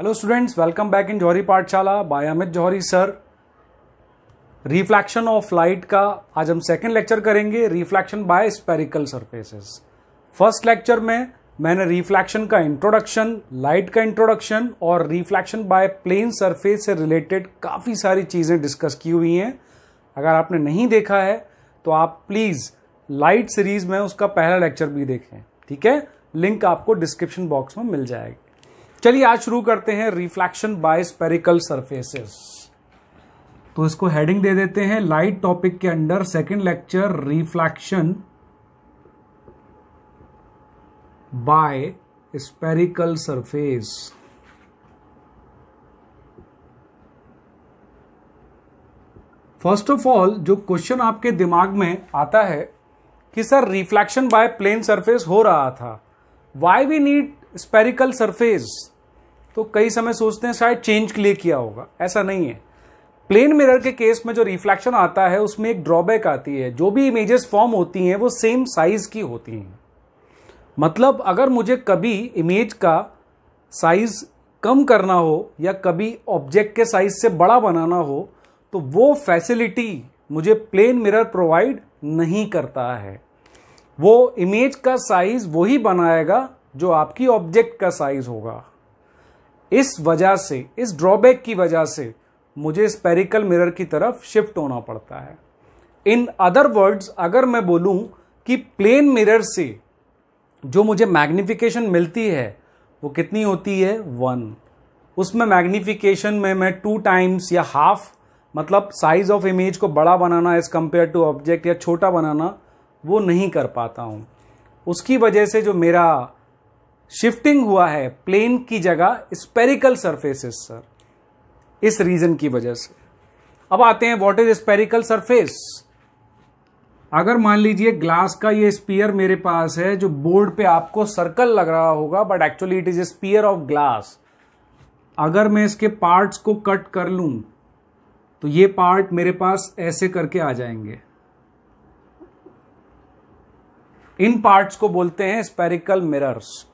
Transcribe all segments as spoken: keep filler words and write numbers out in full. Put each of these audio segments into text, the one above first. Hello students, welcome back in Jauhari Pathshala by Amit Jauhari sir. Reflection of light का आज हम second lecture करेंगे, reflection by spherical surfaces. First lecture में मैंने रिफ्लेक्शन का इंट्रोडक्शन, लाइट का इंट्रोडक्शन और रिफ्लेक्शन बाय प्लेन सरफेस से रिलेटेड काफ़ी सारी चीज़ें डिस्कस की हुई हैं। अगर आपने नहीं देखा है तो आप प्लीज़ लाइट सीरीज में उसका पहला लेक्चर भी देखें, ठीक है। लिंक आपको डिस्क्रिप्शन बॉक्स में मिल जाएगी। चलिए आज शुरू करते हैं रिफ्लेक्शन बाय स्पेरिकल सरफेसेस। तो इसको हेडिंग दे देते हैं लाइट टॉपिक के under, second lecture reflection by spherical surface. First of all जो क्वेश्चन आपके दिमाग में आता है कि sir reflection by plane surface हो रहा था, why we need spherical surface? तो कई समय सोचते हैं शायद चेंज के लिए किया होगा, ऐसा नहीं है। प्लेन मिरर के केस में जो रिफ्लेक्शन आता है उसमें एक ड्रॉबैक आती है, जो भी इमेजेस फॉर्म होती हैं वो सेम साइज की होती हैं। मतलब अगर मुझे कभी इमेज का साइज कम करना हो या कभी ऑब्जेक्ट के साइज से बड़ा बनाना हो तो वो फैसिलिटी मुझे प्लेन मिरर प्रोवाइड नहीं करता है। वो इमेज का साइज वही बनाएगा जो आपकी ऑब्जेक्ट का साइज होगा। इस वजह से, इस ड्रॉबैक की वजह से मुझे स्पेरिकल मिरर की तरफ शिफ्ट होना पड़ता है। इन अदर वर्ड्स, अगर मैं बोलूं कि प्लेन मिरर से जो मुझे मैग्निफिकेशन मिलती है वो कितनी होती है? वन। उसमें मैग्निफिकेशन में मैं टू टाइम्स या हाफ, मतलब साइज ऑफ इमेज को बड़ा बनाना एज कंपेयर टू ऑब्जेक्ट या छोटा बनाना, वो नहीं कर पाता हूँ। उसकी वजह से जो मेरा शिफ्टिंग हुआ है प्लेन की जगह स्पेरिकल सरफेसेस सर, इस रीजन की वजह से। अब आते हैं व्हाट इज स्पेरिकल सरफेस। अगर मान लीजिए ग्लास का ये स्फीयर मेरे पास है, जो बोर्ड पे आपको सर्कल लग रहा होगा but actually it is a sphere of glass. अगर मैं इसके पार्ट्स को कट कर लूं तो ये पार्ट मेरे पास ऐसे करके आ जाएंगे। इन पार्ट्स को बोलते हैं स्पेरिकल मिरर्स।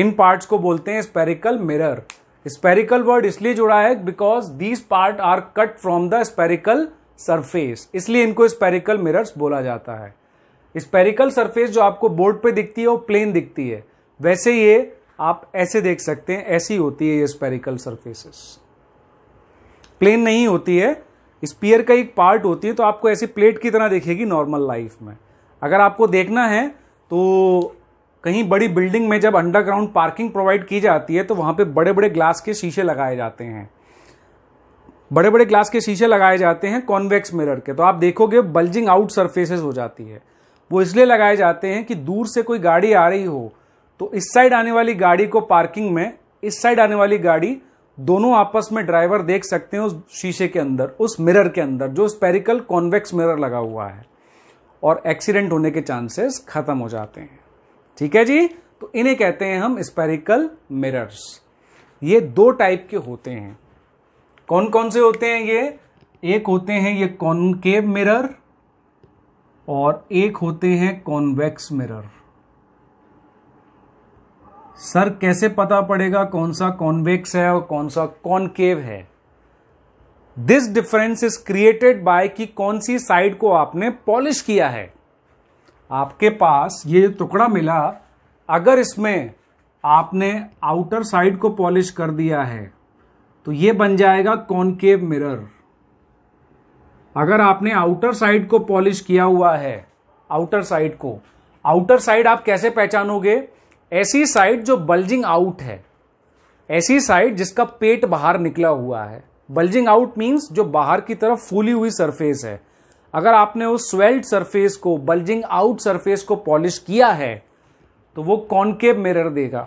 इन पार्ट्स को बोलते हैं स्पेरिकल मिरर। स्पेरिकल वर्ड इसलिए जुड़ा है because these part are cut from the spherical surface, इसलिए इनको स्पेरिकल मिरर्स बोला जाता है। स्पेरिकल सरफेस जो आपको बोर्ड पे दिखती है वो प्लेन दिखती है, वैसे ये आप ऐसे देख सकते हैं, ऐसी होती है ये स्पेरिकल सरफेसेस। प्लेन नहीं होती है, स्फीयर का एक पार्ट होती है, तो आपको ऐसी प्लेट की तरह दिखेगी नॉर्मल लाइफ में। अगर आपको देखना है तो कहीं बड़ी बिल्डिंग में जब अंडरग्राउंड पार्किंग प्रोवाइड की जाती है तो वहाँ पे बड़े बड़े ग्लास के शीशे लगाए जाते हैं, बड़े बड़े ग्लास के शीशे लगाए जाते हैं कॉन्वेक्स मिरर के, तो आप देखोगे बल्जिंग आउट सरफेसेस हो जाती है। वो इसलिए लगाए जाते हैं कि दूर से कोई गाड़ी आ रही हो तो इस साइड आने वाली गाड़ी को पार्किंग में, इस साइड आने वाली गाड़ी दोनों आपस में ड्राइवर देख सकते हैं उस शीशे के अंदर, उस मिरर के अंदर जो स्पेरिकल कॉन्वेक्स मिरर लगा हुआ है, और एक्सीडेंट होने के चांसेस खत्म हो जाते हैं, ठीक है जी। तो इन्हें कहते हैं हम स्पेरिकल मिरर्स। ये दो टाइप के होते हैं। कौन कौन से होते हैं ये? एक होते हैं ये कॉनकेव मिरर और एक होते हैं कॉन्वेक्स मिरर। सर कैसे पता पड़ेगा कौन सा कॉन्वेक्स है और कौन सा कॉनकेव है? This difference is created by कि कौन सी साइड को आपने पॉलिश किया है। आपके पास ये टुकड़ा मिला, अगर इसमें आपने आउटर साइड को पॉलिश कर दिया है तो ये बन जाएगा कॉनकेव मिरर। अगर आपने आउटर साइड को पॉलिश किया हुआ है, आउटर साइड को, आउटर साइड आप कैसे पहचानोगे? ऐसी साइड जो बल्जिंग आउट है, ऐसी साइड जिसका पेट बाहर निकला हुआ है। बल्जिंग आउट मीन्स जो बाहर की तरफ फूली हुई सरफेस है। अगर आपने उस स्वेल्ड सरफेस को, बल्जिंग आउट सरफेस को पॉलिश किया है तो वो कॉनकेव मिरर देगा।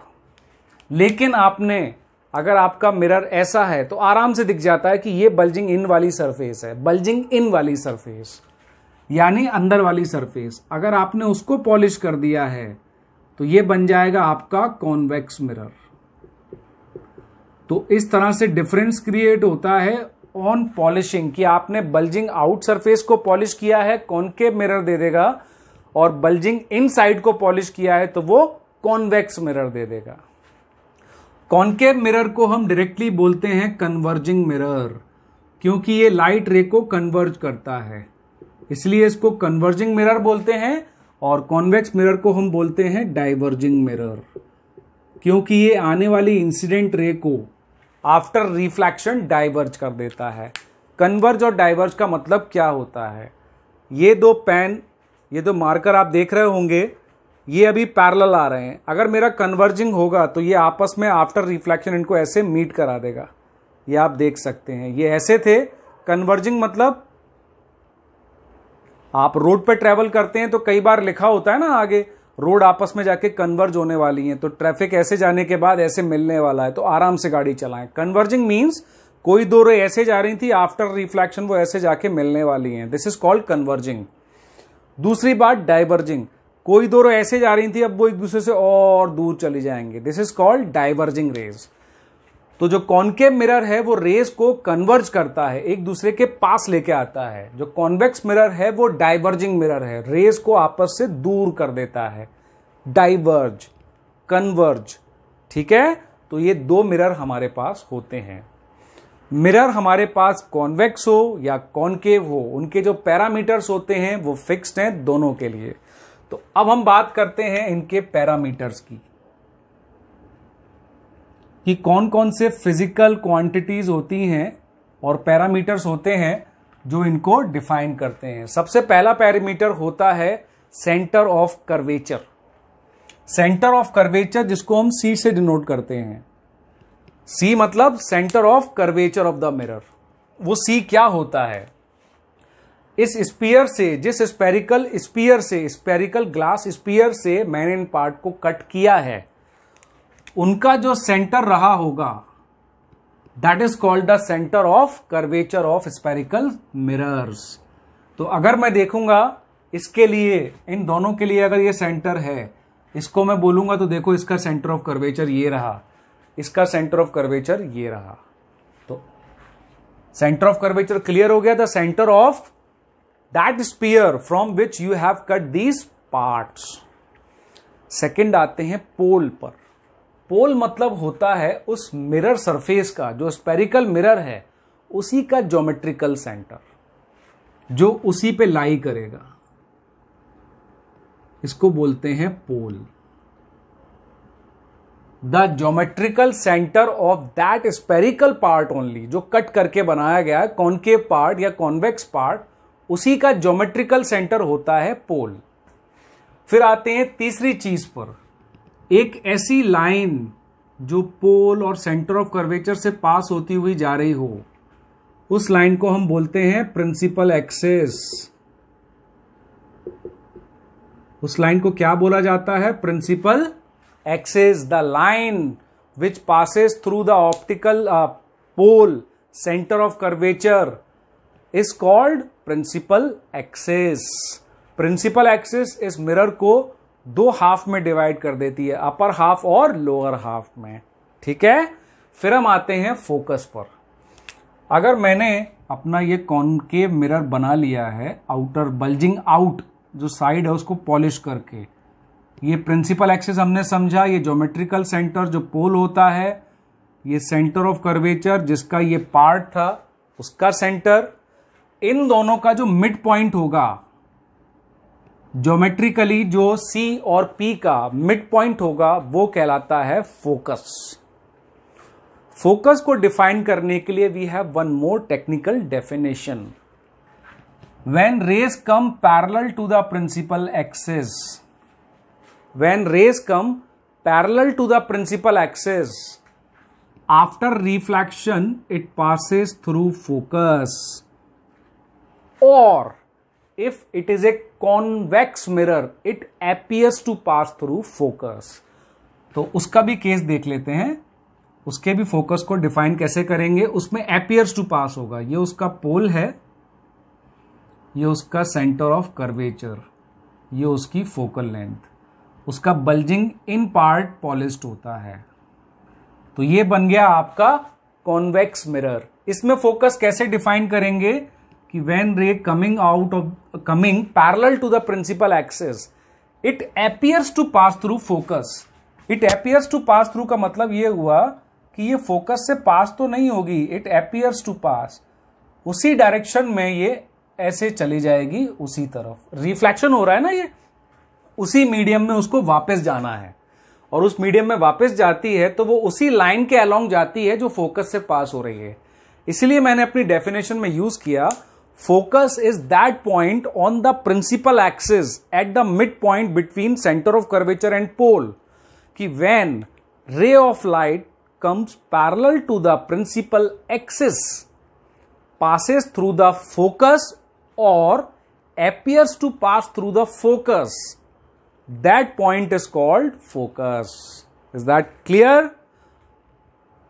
लेकिन आपने, अगर आपका मिरर ऐसा है तो आराम से दिख जाता है कि ये बल्जिंग इन वाली सरफेस है, बल्जिंग इन वाली सरफेस यानी अंदर वाली सरफेस। अगर आपने उसको पॉलिश कर दिया है तो ये बन जाएगा आपका कॉन्वेक्स मिरर। तो इस तरह से डिफरेंस क्रिएट होता है ऑन पॉलिशिंग, कि आपने बल्जिंग आउट सरफेस को पॉलिश किया है कॉनकेव मिरर दे देगा, और बल्जिंग इन साइड को पॉलिश किया है तो वो कॉन्वेक्स मिरर दे देगा। कॉन्केव मिरर को हम डायरेक्टली बोलते हैं कन्वर्जिंग मिरर, क्योंकि ये लाइट रे को कन्वर्ज करता है, इसलिए इसको कन्वर्जिंग मिरर बोलते हैं। और कॉन्वेक्स मिरर को हम बोलते हैं डाइवर्जिंग मिरर, क्योंकि ये आने वाली इंसिडेंट रे को आफ्टर रिफ्लेक्शन डाइवर्ज कर देता है। कन्वर्ज और डाइवर्ज का मतलब क्या होता है? ये दो पेन, ये दो मार्कर आप देख रहे होंगे, ये अभी पैरेलल आ रहे हैं। अगर मेरा कन्वर्जिंग होगा तो ये आपस में आफ्टर रिफ्लेक्शन इनको ऐसे मीट करा देगा। ये आप देख सकते हैं, ये ऐसे थे। कन्वर्जिंग मतलब आप रोड पे ट्रैवल करते हैं तो कई बार लिखा होता है ना आगे, रोड आपस में जाके कन्वर्ज होने वाली है, तो ट्रैफिक ऐसे जाने के बाद ऐसे मिलने वाला है, तो आराम से गाड़ी चलाएं। कन्वर्जिंग मीन्स कोई दो रे ऐसे जा रही थी, आफ्टर रिफ्लेक्शन वो ऐसे जाके मिलने वाली हैं, दिस इज कॉल्ड कन्वर्जिंग। दूसरी बात डाइवर्जिंग, कोई दो रे ऐसे जा रही थी, अब वो एक दूसरे से और दूर चली जाएंगे, this is called diverging rays. तो जो कॉन्केव मिरर है वो रेज को कन्वर्ज करता है, एक दूसरे के पास लेके आता है। जो कॉन्वेक्स मिरर है वो डाइवर्जिंग मिरर है, रेज को आपस से दूर कर देता है। डाइवर्ज, कन्वर्ज, ठीक है। तो ये दो मिरर हमारे पास होते हैं। मिरर हमारे पास कॉन्वेक्स हो या कॉन्केव हो, उनके जो पैरामीटर्स होते हैं वो फिक्स्ड हैं दोनों के लिए। तो अब हम बात करते हैं इनके पैरामीटर्स की, कि कौन कौन से फिजिकल क्वांटिटीज होती हैं और पैरामीटर्स होते हैं जो इनको डिफाइन करते हैं। सबसे पहला पैरामीटर होता है centre of curvature. Centre of curvature जिसको हम सी से डिनोट करते हैं, सी मतलब centre of curvature of the mirror. वो सी क्या होता है? इस स्फीयर से, जिस स्फेरिकल स्फीयर से, स्फेरिकल ग्लास स्फीयर से मैंने इन पार्ट को कट किया है, उनका जो सेंटर रहा होगा that is called the centre of curvature of spherical mirrors. तो अगर मैं देखूंगा इसके लिए, इन दोनों के लिए अगर ये सेंटर है, इसको मैं बोलूंगा तो देखो इसका सेंटर ऑफ कर्वेचर ये रहा, इसका सेंटर ऑफ कर्वेचर ये रहा। तो सेंटर ऑफ कर्वेचर क्लियर हो गया। The centre of that sphere from which you have cut these parts. Second आते हैं पोल पर। पोल मतलब होता है उस मिरर सरफेस का, जो स्फेरिकल मिरर है उसी का ज्योमेट्रिकल सेंटर, जो उसी पे लाई करेगा, इसको बोलते हैं pole. The geometrical centre of that spherical part only, जो कट करके बनाया गया है कॉन्केव पार्ट या कॉन्वेक्स पार्ट, उसी का ज्योमेट्रिकल सेंटर होता है पोल। फिर आते हैं तीसरी चीज पर, एक ऐसी लाइन जो पोल और सेंटर ऑफ कर्वेचर से पास होती हुई जा रही हो, उस लाइन को हम बोलते हैं प्रिंसिपल एक्सिस। उस लाइन को क्या बोला जाता है? Principal axis. The line which passes through the optical pole centre of curvature is called principal axis. Principal axis इस मिरर को दो हाफ में डिवाइड कर देती है, अपर हाफ और लोअर हाफ में, ठीक है। फिर हम आते हैं फोकस पर। अगर मैंने अपना ये कॉन्केव मिरर बना लिया है, आउटर बल्जिंग आउट जो साइड है उसको पॉलिश करके, ये प्रिंसिपल एक्सिस हमने समझा, ये ज्योमेट्रिकल सेंटर जो पोल होता है, ये सेंटर ऑफ कर्वेचर जिसका ये पार्ट था उसका सेंटर, इन दोनों का जो मिड पॉइंट होगा ज्योमेट्रिकली, जो सी और पी का मिड पॉइंट होगा, वो कहलाता है फोकस। फोकस को डिफाइन करने के लिए we have one more technical definition. When rays come parallel to the principal axis, when rays come parallel to the principal axis after reflection it passes through focus, और If it is a convex mirror, it appears to pass through focus. तो उसका भी case देख लेते हैं, उसके भी focus को डिफाइन कैसे करेंगे। उसमें appears to pass होगा, ये उसका पोल है, ये उसका सेंटर ऑफ कर्वेचर, ये उसकी फोकल लेंथ, उसका बल्जिंग इन पार्ट पॉलिश्ड होता है। तो ये बन गया आपका कॉन्वेक्स मिरर। इसमें फोकस कैसे डिफाइन करेंगे कि when ray coming out of coming parallel to the principal axis it appears to pass through focus, it appears to pass through का मतलब यह हुआ कि ये फोकस से पास तो नहीं होगी, इट अपीयर्स टू पास, उसी डायरेक्शन में ये ऐसे चली जाएगी उसी तरफ, रिफ्लेक्शन हो रहा है ना, ये उसी मीडियम में उसको वापस जाना है और उस मीडियम में वापस जाती है तो वो उसी लाइन के अलोंग जाती है जो फोकस से पास हो रही है। इसलिए मैंने अपनी डेफिनेशन में यूज किया focus is that point on the principal axis at the mid point between centre of curvature and pole, कि when ray of light comes parallel to the principal axis, passes through the focus or appears to pass through the focus, that point is called focus. Is that clear?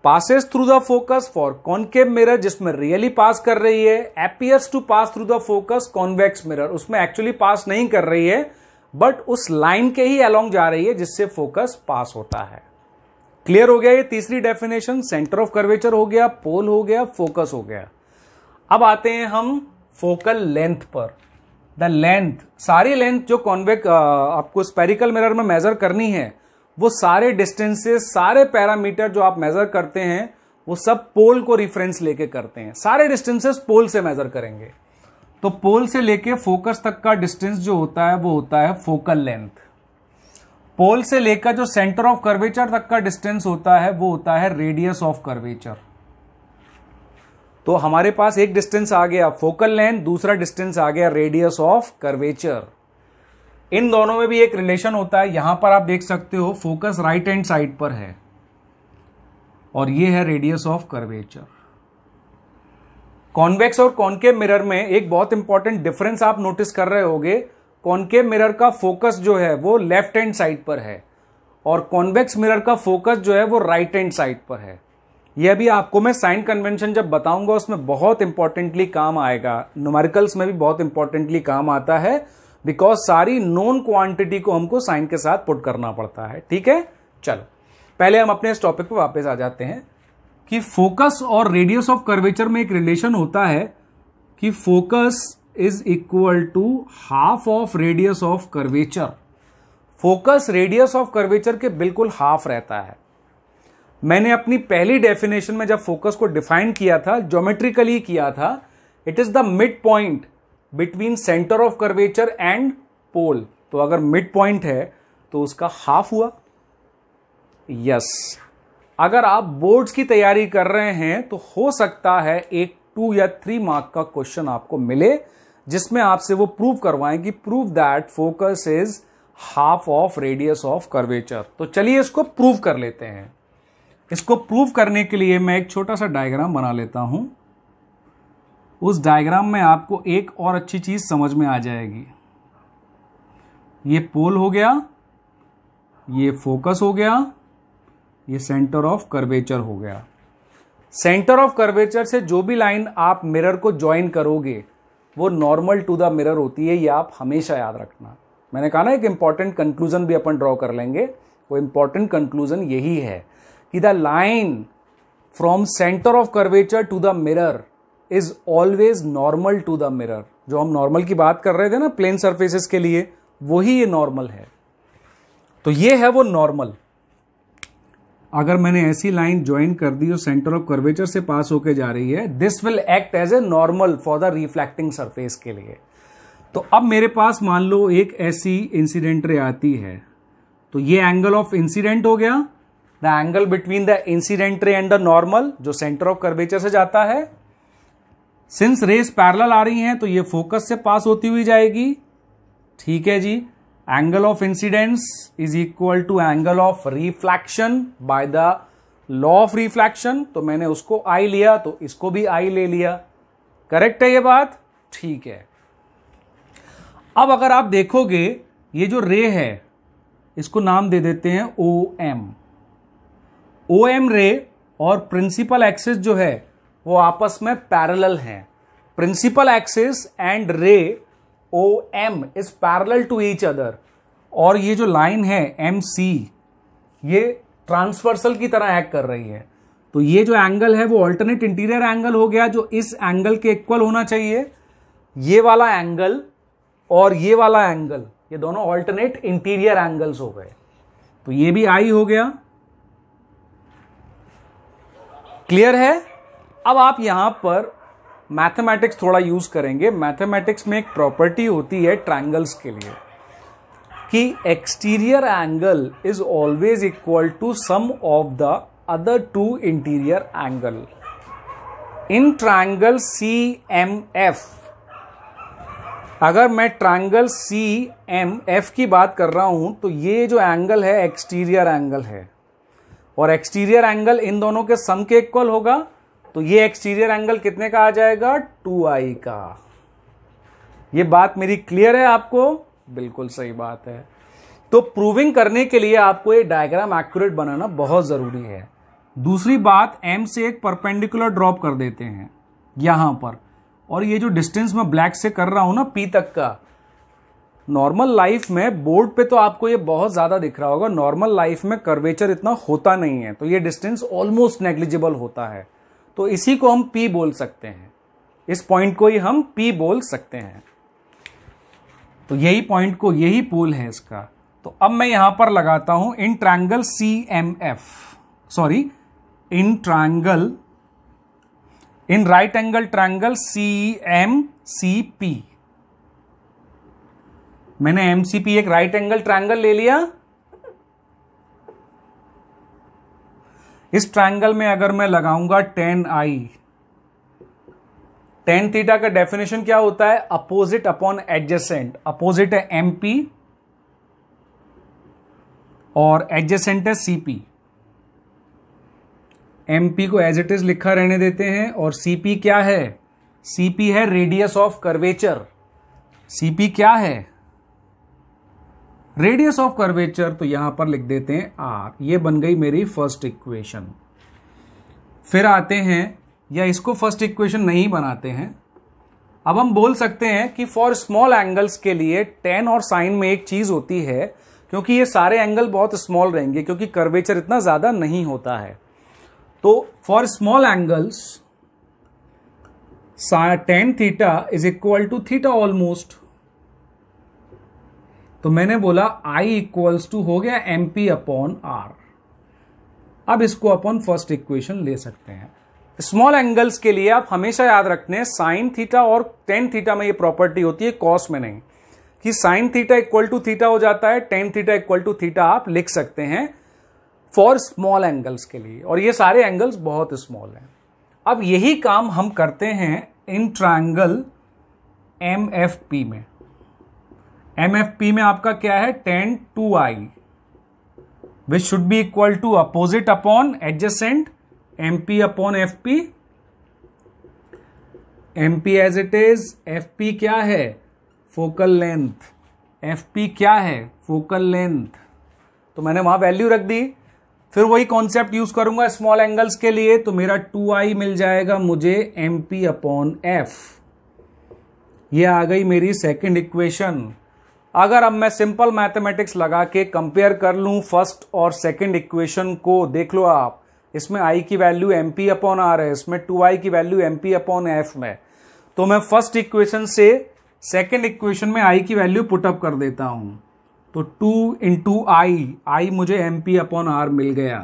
Passes through the focus for concave mirror जिसमें really pass कर रही है, appears to pass through the focus convex mirror उसमें actually pass नहीं कर रही है but उस line के ही along जा रही है जिससे focus pass होता है। क्लियर हो गया ये तीसरी डेफिनेशन, सेंटर ऑफ कर्वेचर हो गया, पोल हो गया, फोकस हो गया। अब आते हैं हम फोकल लेंथ पर। द लेंथ, सारी लेंथ जो कॉन्वेक्स आपको स्पेरिकल मिरर में मेजर करनी है, वो सारे डिस्टेंसेस, सारे पैरामीटर जो आप मेजर करते हैं वो सब पोल को रेफरेंस लेके करते हैं। सारे डिस्टेंसेस पोल से मेजर करेंगे, तो पोल से लेके फोकस तक का डिस्टेंस जो होता है वो होता है फोकल लेंथ। पोल से लेकर जो सेंटर ऑफ कर्वेचर तक का डिस्टेंस होता है वो होता है रेडियस ऑफ कर्वेचर। तो हमारे पास एक डिस्टेंस आ गया फोकल लेंथ, दूसरा डिस्टेंस आ गया रेडियस ऑफ कर्वेचर। इन दोनों में भी एक रिलेशन होता है, यहां पर आप देख सकते हो फोकस राइट हैंड साइड पर है और ये है रेडियस ऑफ कर्वेचर। कॉन्वेक्स और कॉन्केव मिरर में एक बहुत इंपॉर्टेंट डिफरेंस आप नोटिस कर रहे होगे, कॉन्केव मिरर का फोकस जो है वो लेफ्ट हैंड साइड पर है और कॉन्वेक्स मिरर का फोकस जो है वो राइट हैंड साइड पर है। यह भी आपको मैं साइन कन्वेंशन जब बताऊंगा उसमें बहुत इंपॉर्टेंटली काम आएगा, न्यूमेरिकल्स में भी बहुत इंपॉर्टेंटली काम आता है, बिकॉज सारी नॉन क्वांटिटी को हमको साइन के साथ पुट करना पड़ता है। ठीक है, चलो पहले हम अपने इस टॉपिक पर वापस आ जाते हैं कि फोकस और रेडियस ऑफ कर्वेचर में एक रिलेशन होता है कि focus is equal to half of radius of curvature. Focus radius of curvature के बिल्कुल हाफ रहता है। मैंने अपनी पहली डेफिनेशन में जब फोकस को डिफाइन किया था ज्योमेट्रिकली किया था, it is the mid point between centre of curvature and pole. तो अगर मिड पॉइंट है तो उसका हाफ हुआ। यस, अगर आप बोर्ड्स की तैयारी कर रहे हैं तो हो सकता है एक टू या थ्री मार्क का क्वेश्चन आपको मिले जिसमें आपसे वो प्रूव करवाएं कि prove that focus is half of radius of curvature. तो चलिए इसको प्रूव कर लेते हैं। इसको प्रूव करने के लिए मैं एक छोटा सा डायग्राम बना लेता हूं, उस डायग्राम में आपको एक और अच्छी चीज समझ में आ जाएगी। ये पोल हो गया, ये फोकस हो गया, ये सेंटर ऑफ कर्वेचर हो गया। सेंटर ऑफ कर्वेचर से जो भी लाइन आप मिरर को ज्वाइन करोगे वो नॉर्मल टू द मिरर होती है, ये आप हमेशा याद रखना। मैंने कहा ना एक इंपॉर्टेंट कंक्लूजन भी अपन ड्रॉ कर लेंगे, वो इंपॉर्टेंट कंक्लूजन यही है कि the line from centre of curvature to the mirror is always normal to the mirror. जो हम नॉर्मल की बात कर रहे थे ना प्लेन सर्फेसिस के लिए, वही ये नॉर्मल है। तो ये है वो नॉर्मल। अगर मैंने ऐसी लाइन ज्वाइन कर दी जो सेंटर ऑफ कर्वेचर से पास होकर जा रही है, this will act as a normal for the reflecting surface के लिए। तो अब मेरे पास मान लो एक ऐसी इंसिडेंट रे आती है, तो ये एंगल ऑफ इंसिडेंट हो गया, the angle between the incident ray and the normal जो सेंटर ऑफ कर्वेचर से जाता है। सिंस रेस पैरेलल आ रही हैं तो ये फोकस से पास होती हुई जाएगी। ठीक है जी, angle of incidence is equal to angle of reflection by the law of reflection. तो मैंने उसको आई लिया तो इसको भी आई ले लिया। करेक्ट है ये बात? ठीक है। अब अगर आप देखोगे ये जो रे है इसको नाम दे देते हैं ओ एम। ओ एम रे और प्रिंसिपल एक्सिस जो है वो आपस में पैरेलल हैं। Principal axis and ray O M is parallel to each other, और ये जो लाइन है एम सी ये ट्रांसवर्सल की तरह एक्ट कर रही है। तो ये जो एंगल है वो अल्टरनेट इंटीरियर एंगल हो गया जो इस एंगल के इक्वल होना चाहिए। ये वाला एंगल और ये वाला एंगल, ये दोनों अल्टरनेट इंटीरियर एंगल्स हो गए। तो ये भी आई हो गया। क्लियर है। अब आप यहां पर मैथमेटिक्स थोड़ा यूज करेंगे। मैथमेटिक्स में एक प्रॉपर्टी होती है ट्रायंगल्स के लिए कि exterior angle is always equal to sum of the other two interior angle. In triangle C M F, अगर मैं ट्रायंगल सी एम एफ की बात कर रहा हूं तो ये जो एंगल है एक्सटीरियर एंगल है, और एक्सटीरियर एंगल इन दोनों के सम के इक्वल होगा, तो ये एक्सटीरियर एंगल कितने का आ जाएगा? टू आई का। ये बात मेरी क्लियर है आपको? बिल्कुल सही बात है। तो प्रूविंग करने के लिए आपको ये डायग्राम एक्यूरेट बनाना बहुत जरूरी है। दूसरी बात, एम से एक परपेंडिकुलर ड्रॉप कर देते हैं यहां पर, और ये जो डिस्टेंस मैं ब्लैक से कर रहा हूं ना पी तक का, नॉर्मल लाइफ में बोर्ड पे तो आपको ये बहुत ज्यादा दिख रहा होगा, नॉर्मल लाइफ में कर्वेचर इतना होता नहीं है, तो ये डिस्टेंस ऑलमोस्ट नेग्लिजिबल होता है, तो इसी को हम P बोल सकते हैं, इस पॉइंट को ही हम P बोल सकते हैं। तो यही पॉइंट को, यही पोल है इसका। तो अब मैं यहां पर लगाता हूं in triangle C M F, sorry in triangle in right angle triangle C M C P। मैंने M C P एक राइट एंगल ट्रायंगल ले लिया। इस ट्रायंगल में अगर मैं लगाऊंगा टेन आई, टेन थीटा का डेफिनेशन क्या होता है? Opposite upon adjacent. अपोजिट है एमपी और एडजेसेंट है सीपी। एमपी को एज इट इज लिखा रहने देते हैं, और सीपी क्या है? सीपी है रेडियस ऑफ कर्वेचर। सीपी क्या है? Radius of curvature. तो यहां पर लिख देते हैं आर। ये बन गई मेरी फर्स्ट इक्वेशन। फिर आते हैं, या इसको फर्स्ट इक्वेशन नहीं बनाते हैं, अब हम बोल सकते हैं कि फॉर स्मॉल एंगल्स के लिए टेन और साइन में एक चीज होती है, क्योंकि ये सारे एंगल बहुत स्मॉल रहेंगे, क्योंकि कर्वेचर इतना ज्यादा नहीं होता है। तो for small angles tan theta is equal to theta almost. तो मैंने बोला I इक्वल्स टू हो गया एम पी अपॉन आर। अब इसको अपन फर्स्ट इक्वेशन ले सकते हैं। स्मॉल एंगल्स के लिए आप हमेशा याद रखते हैं, साइन थीटा और टेन थीटा में ये प्रॉपर्टी होती है, कॉस में नहीं, कि sine theta equal to theta हो जाता है, tan theta equal to theta आप लिख सकते हैं फॉर स्मॉल एंगल्स के लिए, और ये सारे एंगल्स बहुत स्मॉल हैं। अब यही काम हम करते हैं in triangle M F P में। M F P में आपका क्या है? Tan two I which should be equal to opposite upon adjacent M P upon F P। M P as it is, F P क्या है? Focal length. F P क्या है? Focal length. तो मैंने वहां वैल्यू रख दी। फिर वही कॉन्सेप्ट यूज करूंगा स्मॉल एंगल्स के लिए, तो मेरा टू आई मिल जाएगा मुझे M P अपॉन F। ये आ गई मेरी सेकेंड इक्वेशन। अगर अब मैं सिंपल मैथमेटिक्स लगा के कंपेयर कर लूं फर्स्ट और सेकंड इक्वेशन को, देख लो आप, इसमें आई की value M P upon R है, इसमें टू आई की value M P upon F में। तो मैं फर्स्ट इक्वेशन से सेकंड इक्वेशन में आई की वैल्यू पुटअप कर देता हूं। तो टू इंटू आई, आई मुझे एम पी अपॉन आर मिल गया,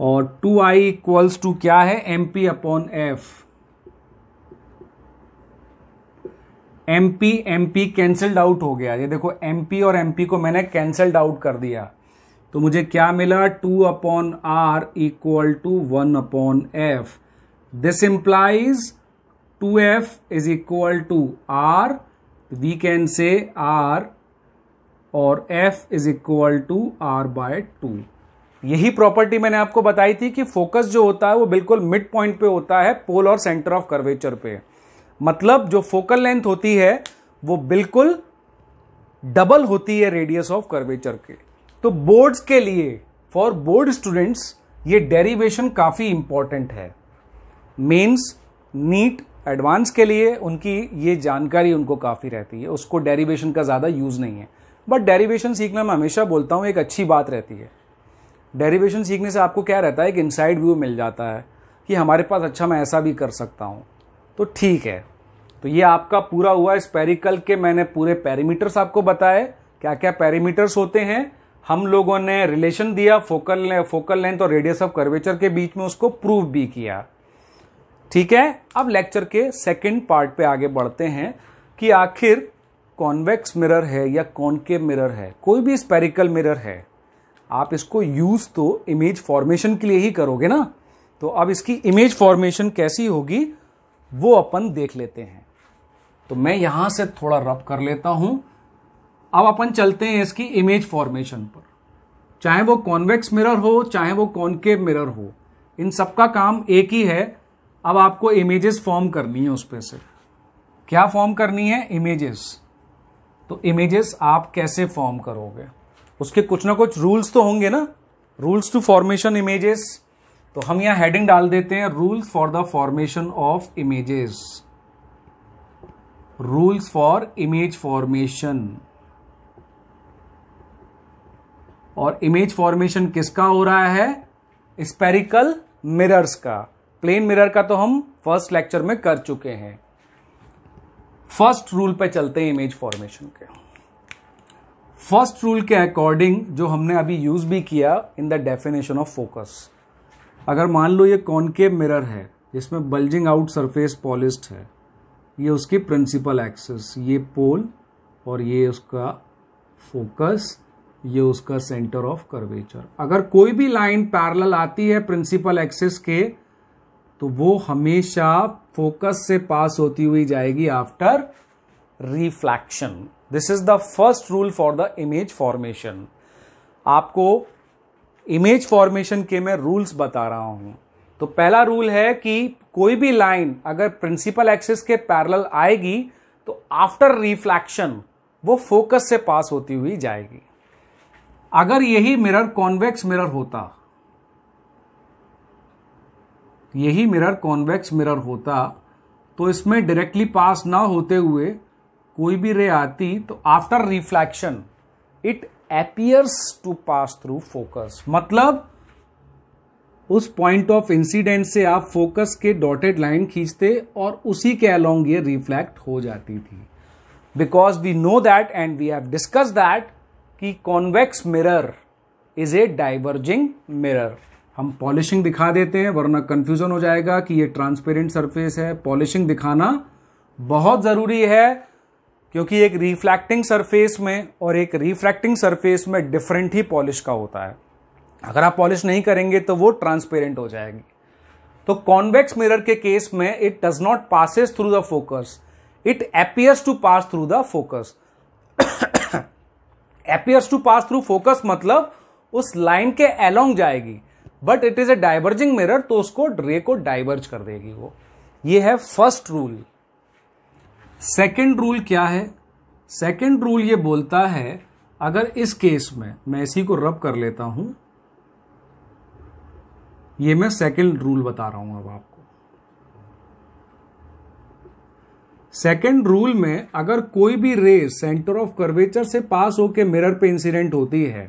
और टू आई इक्वल्स टू क्या है? M P upon F. MP MP cancelled out हो गया, ये देखो एमपी और एमपी को मैंने कैंसल्ड आउट कर दिया, तो मुझे क्या मिला? Two upon R equal to one upon F. This implies two F is equal to R, we can say R और F is equal to R by two. यही प्रॉपर्टी मैंने आपको बताई थी कि फोकस जो होता है वो बिल्कुल मिड पॉइंट पे होता है, पोल और सेंटर ऑफ कर्वेचर पे। मतलब जो फोकल लेंथ होती है वो बिल्कुल डबल होती है रेडियस ऑफ कर्वेचर के। तो बोर्ड्स के लिए, फॉर बोर्ड स्टूडेंट्स, ये डेरिवेशन काफी इंपॉर्टेंट है। मेंस, नीट, एडवांस के लिए उनकी ये जानकारी उनको काफी रहती है, उसको डेरिवेशन का ज्यादा यूज नहीं है। बट डेरिवेशन सीखना, मैं हमेशा बोलता हूं, एक अच्छी बात रहती है। डेरिवेशन सीखने से आपको क्या रहता है? एक इनसाइड व्यू मिल जाता है कि हमारे पास, अच्छा मैं ऐसा भी कर सकता हूं, तो ठीक है। तो ये आपका पूरा हुआ स्पेरिकल के, मैंने पूरे पैरामीटर्स आपको बताए, क्या क्या पैरामीटर्स होते हैं, हम लोगों ने रिलेशन दिया फोकल फोकल लेंथ और रेडियस ऑफ कर्वेचर के बीच में, उसको प्रूव भी किया। ठीक है, अब लेक्चर के सेकंड पार्ट पे आगे बढ़ते हैं कि आखिर कॉन्वेक्स मिरर है या कॉनकेव मिरर है, कोई भी स्पेरिकल मिरर है, आप इसको यूज तो इमेज फॉर्मेशन के लिए ही करोगे ना। तो अब इसकी इमेज फॉर्मेशन कैसी होगी वो अपन देख लेते हैं। तो मैं यहां से थोड़ा रब कर लेता हूं। अब अपन चलते हैं इसकी इमेज फॉर्मेशन पर, चाहे वो कॉन्वेक्स मिरर हो चाहे वो कॉनकेव मिरर हो, इन सबका काम एक ही है। अब आपको इमेजेस फॉर्म करनी है, उसपे से क्या फॉर्म करनी है, इमेजेस। तो इमेजेस आप कैसे फॉर्म करोगे, उसके कुछ ना कुछ रूल्स तो होंगे ना, रूल्स टू फॉर्मेशन इमेजेस। तो हम यहां हेडिंग डाल देते हैं, rules for the formation of images, rules for image formation. और इमेज फॉर्मेशन किसका हो रहा है, स्पेरिकल मिरर्स का। प्लेन मिरर का तो हम फर्स्ट लेक्चर में कर चुके हैं। फर्स्ट रूल पे चलते हैं इमेज फॉर्मेशन के। फर्स्ट रूल के अकॉर्डिंग जो हमने अभी यूज भी किया in the definition of focus, अगर मान लो ये कॉनकेव मिरर है जिसमें बल्जिंग आउट सरफेस पॉलिस्ड है, ये उसकी प्रिंसिपल एक्सिस, ये पोल और ये उसका फोकस, ये उसका सेंटर ऑफ कर्वेचर। अगर कोई भी लाइन पैरेलल आती है प्रिंसिपल एक्सिस के तो वो हमेशा फोकस से पास होती हुई जाएगी after reflection. This is the first rule for the image formation. आपको इमेज फॉर्मेशन के मैं रूल्स बता रहा हूं। तो पहला रूल है कि कोई भी लाइन अगर प्रिंसिपल एक्सिस के पैरेलल आएगी तो आफ्टर रिफ्लेक्शन वो फोकस से पास होती हुई जाएगी। अगर यही मिरर कॉन्वेक्स मिरर होता, यही मिरर कॉन्वेक्स मिरर होता तो इसमें डायरेक्टली पास ना होते हुए कोई भी रे आती तो after reflection it appears to pass through focus. मतलब उस पॉइंट ऑफ इंसिडेंट से आप फोकस के डॉटेड लाइन खींचते और उसी के अलोंग ये रिफ्लेक्ट हो जाती थी। Because we know that and we have discuss that कि convex mirror is a diverging mirror. हम पॉलिशिंग दिखा देते हैं वरना कंफ्यूजन हो जाएगा कि ये ट्रांसपेरेंट सरफेस है। पॉलिशिंग दिखाना बहुत ज़रूरी है क्योंकि एक रिफ्लेक्टिंग सरफेस में और एक रिफ्रैक्टिंग सरफेस में डिफरेंट ही पॉलिश का होता है। अगर आप पॉलिश नहीं करेंगे तो वो ट्रांसपेरेंट हो जाएगी। तो कॉन्वेक्स मिरर के केस में it does not passes through the focus, it appears to pass through the focus. appears to pass through focus मतलब उस लाइन के along जाएगी, but it is a diverging mirror तो उसको रे को डाइवर्ज कर देगी वो। ये है फर्स्ट रूल। सेकेंड रूल क्या है, सेकेंड रूल ये बोलता है अगर इस केस में, मैं इसी को रब कर लेता हूं, ये मैं सेकेंड रूल बता रहा हूं अब आपको। सेकेंड रूल में अगर कोई भी रे सेंटर ऑफ कर्वेचर से पास होकर मिरर पे इंसिडेंट होती है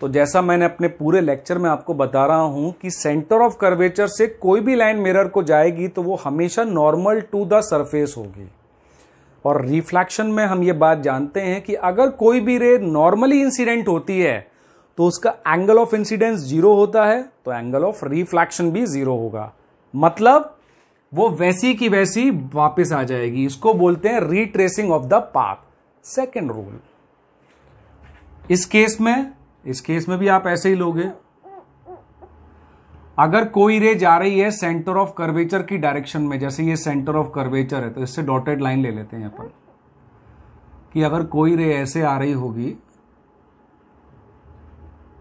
तो जैसा मैंने अपने पूरे लेक्चर में आपको बता रहा हूं कि सेंटर ऑफ कर्वेचर से कोई भी लाइन मिरर को जाएगी तो वो हमेशा नॉर्मल टू द सरफेस होगी। और रिफ्लेक्शन में हम ये बात जानते हैं कि अगर कोई भी रे नॉर्मली इंसिडेंट होती है तो उसका एंगल ऑफ इंसिडेंस जीरो होता है तो एंगल ऑफ रिफ्लेक्शन भी जीरो होगा। मतलब वो वैसी की वैसी वापस आ जाएगी। इसको बोलते हैं retracing of the path, second rule. इस केस में इस केस में भी आप ऐसे ही लोगे। अगर कोई रे जा रही है सेंटर ऑफ कर्वेचर की डायरेक्शन में, जैसे ये सेंटर ऑफ कर्वेचर है तो इससे डॉटेड लाइन ले लेते हैं अपन, कि अगर कोई रे ऐसे आ रही होगी,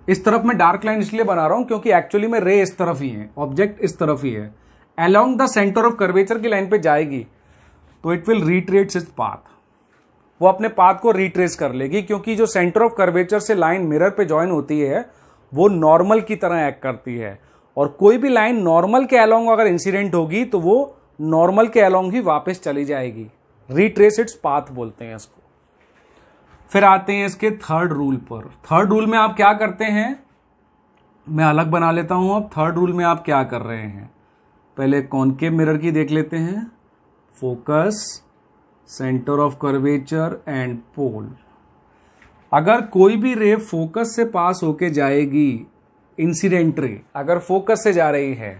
इस तरफ मैं डार्क लाइन इसलिए बना रहा हूं क्योंकि एक्चुअली में रे इस तरफ ही है, ऑब्जेक्ट इस तरफ ही है, along the center of curvature की लाइन पे जाएगी तो it will retrace its path, वो अपने पाथ को रिट्रेस कर लेगी क्योंकि जो सेंटर ऑफ कर्वेचर से लाइन मिरर पे ज्वाइन होती है वो नॉर्मल की तरह एक्ट करती है। और कोई भी लाइन नॉर्मल के अलोंग अगर इंसिडेंट होगी तो वो नॉर्मल के अलोंग ही वापस चली जाएगी, रिट्रेस इट्स पाथ बोलते हैं इसको। फिर आते हैं इसके थर्ड रूल पर। थर्ड रूल में आप क्या करते हैं, मैं अलग बना लेता हूं। अब थर्ड रूल में आप क्या कर रहे हैं, पहले कॉनकेव मिरर की देख लेते हैं, focus, centre of curvature and pole. अगर कोई भी रे फोकस से पास होके जाएगी इंसिडेंट रे, अगर फोकस से जा रही है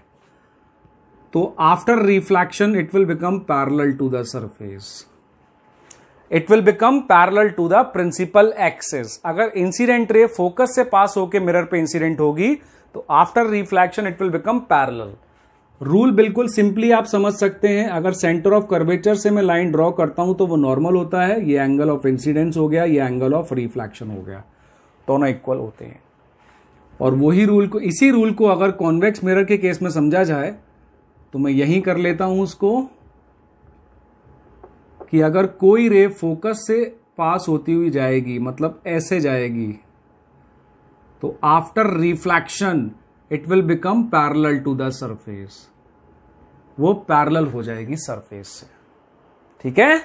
तो after reflection it will become parallel to the surface, it will become parallel to the principal axis. अगर इंसिडेंट रे फोकस से पास होके मिरर पे इंसिडेंट होगी तो after reflection it will become parallel. Rule बिल्कुल सिंपली आप समझ सकते हैं। अगर सेंटर ऑफ कर्वेचर से मैं लाइन ड्रॉ करता हूं तो वो नॉर्मल होता है, ये एंगल ऑफ इंसिडेंस हो गया, ये एंगल ऑफ रिफ्लेक्शन हो गया, दोनों इक्वल होते हैं। और वही रूल को, इसी रूल को अगर कॉन्वेक्स मिरर के केस में समझा जाए तो मैं यहीं कर लेता हूं उसको, कि अगर कोई रे फोकस से पास होती हुई जाएगी, मतलब ऐसे जाएगी, तो after reflection it will become parallel to the surface, वो पैरेलल हो जाएगी सरफेस से। ठीक है,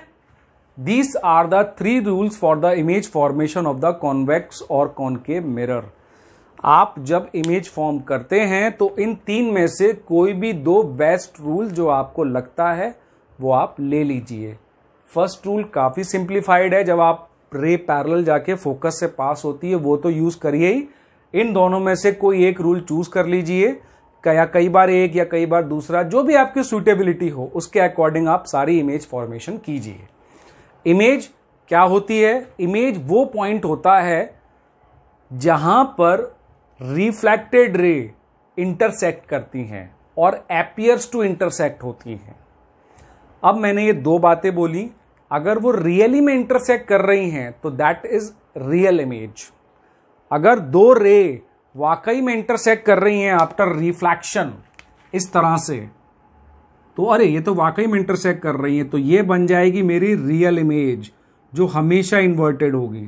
these are the three rules for the image formation of the convex और कॉनकेव मिरर। आप जब इमेज फॉर्म करते हैं तो इन तीन में से कोई भी दो बेस्ट रूल जो आपको लगता है वो आप ले लीजिए। फर्स्ट रूल काफ़ी सिंप्लीफाइड है, जब आप रे पैरेलल जाके फोकस से पास होती है वो तो यूज़ करिए ही। इन दोनों में से कोई एक रूल चूज कर लीजिए, या कई बार एक या कई बार दूसरा, जो भी आपकी सूटेबिलिटी हो उसके अकॉर्डिंग आप सारी इमेज फॉर्मेशन कीजिए। इमेज क्या होती है? इमेज वो पॉइंट होता है जहां पर रिफ्लेक्टेड रे इंटरसेक्ट करती हैं और अपीयर्स टू इंटरसेक्ट होती हैं। अब मैंने ये दो बातें बोली, अगर वो रियली में इंटरसेक्ट कर रही हैं तो दैट इज रियल इमेज। अगर दो रे वाकई में इंटरसेक्ट कर रही हैं आफ्टर रिफ्लेक्शन इस तरह से, तो अरे ये तो वाकई में इंटरसेक्ट कर रही हैं, तो ये बन जाएगी मेरी रियल इमेज, जो हमेशा इन्वर्टेड होगी।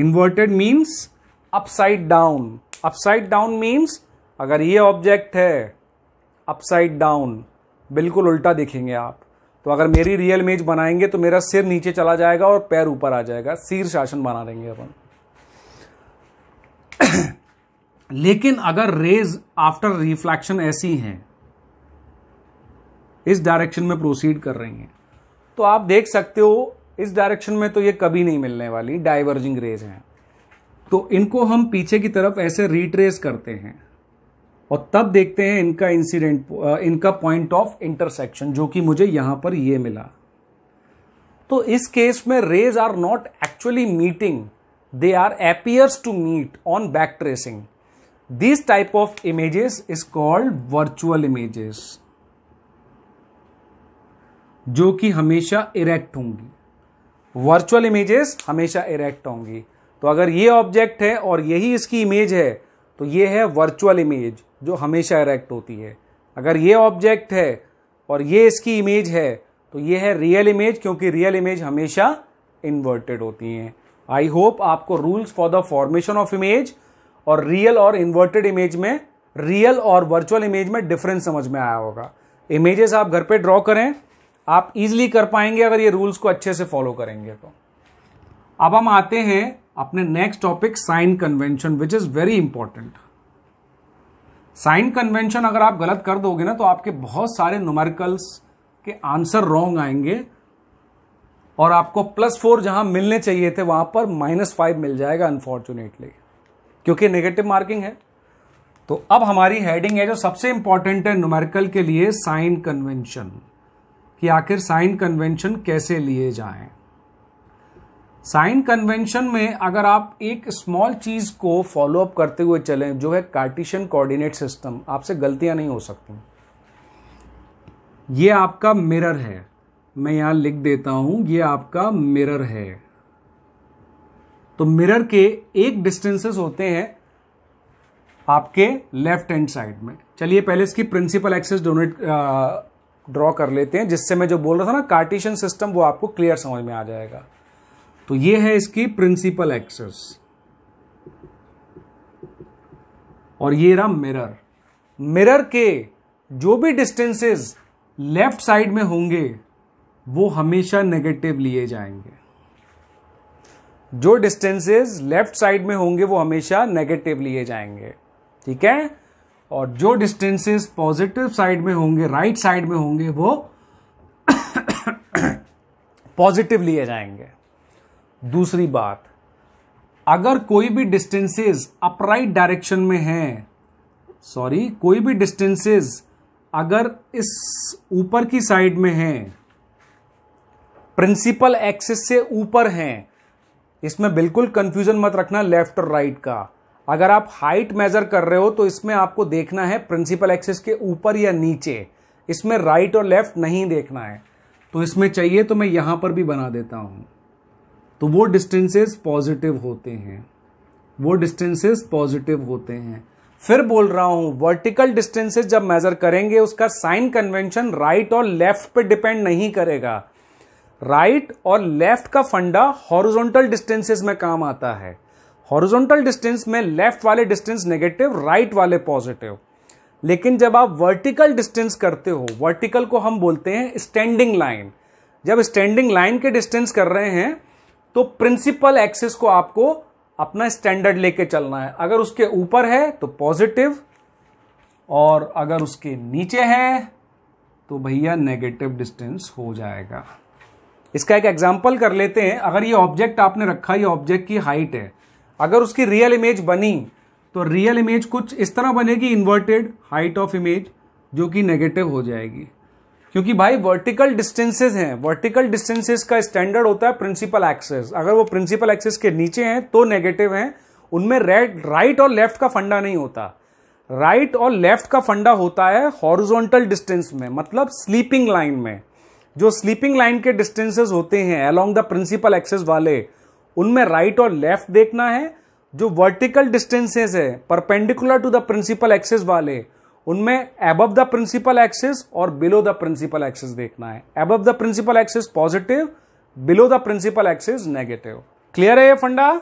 Inverted means upside down. Upside down means अगर ये ऑब्जेक्ट है अपसाइड डाउन, बिल्कुल उल्टा दिखेंगे आप, तो अगर मेरी रियल इमेज बनाएंगे तो मेरा सिर नीचे चला जाएगा और पैर ऊपर आ जाएगा, शीर्षासन बना देंगे अपन। लेकिन अगर रेज आफ्टर रिफ्लेक्शन ऐसी हैं, इस डायरेक्शन में प्रोसीड कर रही हैं, तो आप देख सकते हो इस डायरेक्शन में तो ये कभी नहीं मिलने वाली, डाइवर्जिंग रेज हैं, तो इनको हम पीछे की तरफ ऐसे रिट्रेस करते हैं और तब देखते हैं इनका इंसिडेंट, इनका पॉइंट ऑफ इंटरसेक्शन, जो कि मुझे यहां पर ये मिला। तो इस केस में rays are not actually meeting, they are appears to meet on back tracing. This type of images is called virtual images, जो कि हमेशा इरेक्ट होंगी। वर्चुअल इमेजेस हमेशा इरेक्ट होंगी। तो अगर ये ऑब्जेक्ट है और यही इसकी इमेज है तो ये है वर्चुअल इमेज जो हमेशा इरेक्ट होती है। अगर ये ऑब्जेक्ट है और ये इसकी इमेज है तो ये है रियल इमेज, क्योंकि रियल इमेज हमेशा इन्वर्टेड होती हैं। आई होप आपको rules for the formation of image और रियल और इन्वर्टेड इमेज में, रियल और वर्चुअल इमेज में डिफरेंस समझ में आया होगा। इमेजेस आप घर पे ड्रॉ करें, आप इजीली कर पाएंगे अगर ये रूल्स को अच्छे से फॉलो करेंगे तो। अब हम आते हैं अपने next topic, sign convention, which is very important. Sign convention अगर आप गलत कर दोगे ना तो आपके बहुत सारे न्यूमेरिकल्स के आंसर रॉन्ग आएंगे और आपको प्लस फोर जहां मिलने चाहिए थे वहां पर माइनस फाइव मिल जाएगा अनफॉर्चुनेटली, क्योंकि नेगेटिव मार्किंग है। तो अब हमारी हेडिंग है जो सबसे इंपॉर्टेंट है न्यूमेरिकल के लिए, साइन कन्वेंशन, कि आखिर साइन कन्वेंशन कैसे लिए जाएं। साइन कन्वेंशन में अगर आप एक स्मॉल चीज को फॉलो अप करते हुए चलें, जो है कार्टेशियन कोऑर्डिनेट सिस्टम, आपसे गलतियां नहीं हो सकती। ये आपका मिरर है, मैं यहां लिख देता हूं ये आपका मिरर है। तो मिरर के एक डिस्टेंसेस होते हैं आपके लेफ्ट हैंड साइड में। चलिए पहले इसकी प्रिंसिपल एक्सिस डोनेट ड्रॉ कर लेते हैं, जिससे मैं जो बोल रहा था ना कार्टेशियन सिस्टम, वो आपको क्लियर समझ में आ जाएगा। तो ये है इसकी प्रिंसिपल एक्सिस और ये रहा मिरर। मिरर के जो भी डिस्टेंसेस लेफ्ट साइड में होंगे वो हमेशा नेगेटिव लिए जाएंगे। जो डिस्टेंसेस लेफ्ट साइड में होंगे वो हमेशा नेगेटिव लिए जाएंगे, ठीक है। और जो डिस्टेंसेस पॉजिटिव साइड में होंगे, राइट साइड में होंगे, वो पॉजिटिव लिए जाएंगे। दूसरी बात, अगर कोई भी डिस्टेंसेस अपराइट डायरेक्शन में हैं, सॉरी कोई भी डिस्टेंसेस अगर इस ऊपर की साइड में हैं, प्रिंसिपल एक्सिस से ऊपर हैं, इसमें बिल्कुल कंफ्यूजन मत रखना लेफ्ट और राइट का। अगर आप हाइट मेजर कर रहे हो तो इसमें आपको देखना है प्रिंसिपल एक्सिस के ऊपर या नीचे, इसमें राइट और लेफ्ट नहीं देखना है। तो इसमें चाहिए तो मैं यहां पर भी बना देता हूं। तो वो डिस्टेंसेस पॉजिटिव होते हैं, वो डिस्टेंसेस पॉजिटिव होते हैं। फिर बोल रहा हूं वर्टिकल डिस्टेंसेस जब मेजर करेंगे उसका साइन कन्वेंशन राइट और लेफ्ट पे डिपेंड नहीं करेगा। राइट और लेफ्ट का फंडा हॉरिजॉन्टल डिस्टेंसेस में काम आता है। हॉरिजॉन्टल डिस्टेंस में लेफ्ट वाले डिस्टेंस नेगेटिव, राइट वाले पॉजिटिव। लेकिन जब आप वर्टिकल डिस्टेंस करते हो, वर्टिकल को हम बोलते हैं स्टैंडिंग लाइन, जब स्टैंडिंग लाइन के डिस्टेंस कर रहे हैं तो प्रिंसिपल एक्सिस को आपको अपना स्टैंडर्ड लेके चलना है। अगर उसके ऊपर है तो पॉजिटिव और अगर उसके नीचे है तो भैया नेगेटिव डिस्टेंस हो जाएगा। इसका एक एग्जांपल कर लेते हैं। अगर ये ऑब्जेक्ट आपने रखा, ये ऑब्जेक्ट की हाइट है, अगर उसकी रियल इमेज बनी तो रियल इमेज कुछ इस तरह बनेगी, इन्वर्टेड हाइट ऑफ इमेज, जो कि नेगेटिव हो जाएगी। क्योंकि भाई वर्टिकल डिस्टेंसेस हैं, वर्टिकल डिस्टेंसेस का स्टैंडर्ड होता है प्रिंसिपल एक्सिस। अगर वो प्रिंसिपल एक्सिस के नीचे हैं तो नेगेटिव हैं, उनमें रेड राइट और लेफ्ट का फंडा नहीं होता। राइट और लेफ्ट का फंडा होता है हॉरिजॉन्टल डिस्टेंस में, मतलब स्लीपिंग लाइन में। जो स्लीपिंग लाइन के डिस्टेंसेस होते हैं अलोंग द प्रिंसिपल एक्सिस वाले, उनमें राइट और लेफ्ट देखना है। जो वर्टिकल डिस्टेंसेस है perpendicular to the principal axis वाले, उनमें एबव द प्रिंसिपल एक्सिस और बिलो द प्रिंसिपल एक्सिस देखना है। Above the principal axis positive, below the principal axis negative. Clear है ये फंडा?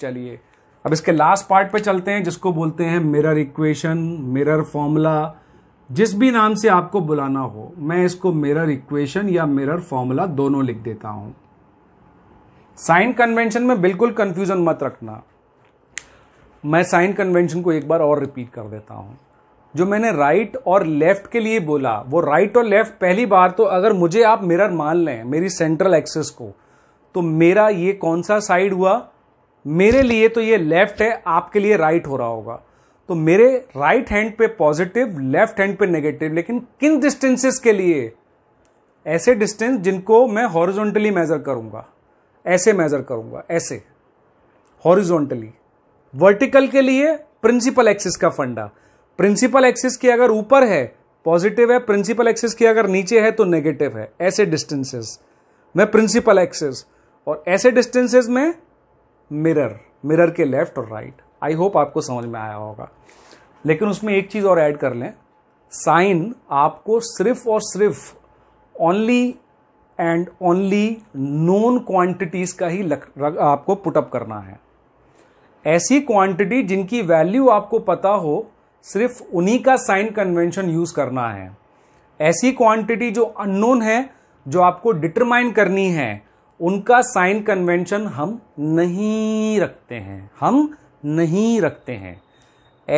चलिए अब इसके लास्ट पार्ट पे चलते हैं, जिसको बोलते हैं मिरर इक्वेशन, मिरर फॉर्मूला, जिस भी नाम से आपको बुलाना हो। मैं इसको मिरर इक्वेशन या मिरर फॉर्मूला दोनों लिख देता हूं। साइन कन्वेंशन में बिल्कुल कंफ्यूजन मत रखना। मैं साइन कन्वेंशन को एक बार और रिपीट कर देता हूं। जो मैंने राइट और लेफ्ट के लिए बोला, वो राइट और लेफ्ट पहली बार तो अगर मुझे आप मिरर मान लें, मेरी सेंट्रल एक्सिस को, तो मेरा ये कौन सा साइड हुआ? मेरे लिए तो ये लेफ्ट है, आपके लिए राइट हो रहा होगा। तो मेरे राइट हैंड पे पॉजिटिव, लेफ्ट हैंड पे नेगेटिव। लेकिन किन डिस्टेंसेस के लिए? ऐसे डिस्टेंस जिनको मैं हॉरिजॉन्टली मेजर करूंगा, ऐसे मेजर करूंगा, ऐसे हॉरिजॉन्टली। वर्टिकल के लिए प्रिंसिपल एक्सिस का फंडा, प्रिंसिपल एक्सिस के अगर ऊपर है पॉजिटिव है, प्रिंसिपल एक्सिस के अगर नीचे है तो नेगेटिव है। ऐसे डिस्टेंसेस में प्रिंसिपल एक्सिस और ऐसे डिस्टेंसेस में मिरर, मिरर के लेफ्ट और राइट। आई होप आपको समझ में आया होगा। लेकिन उसमें एक चीज और ऐड कर लें, साइन आपको सिर्फ और सिर्फ only and only known quantities का ही लग, रग, आपको पुटअप करना है। ऐसी क्वांटिटी जिनकी वैल्यू आपको पता हो, सिर्फ उन्हीं का साइन कन्वेंशन यूज करना है। ऐसी क्वांटिटी जो अननोन है, जो आपको डिटरमाइन करनी है, उनका साइन कन्वेंशन हम नहीं रखते हैं, हम नहीं रखते हैं।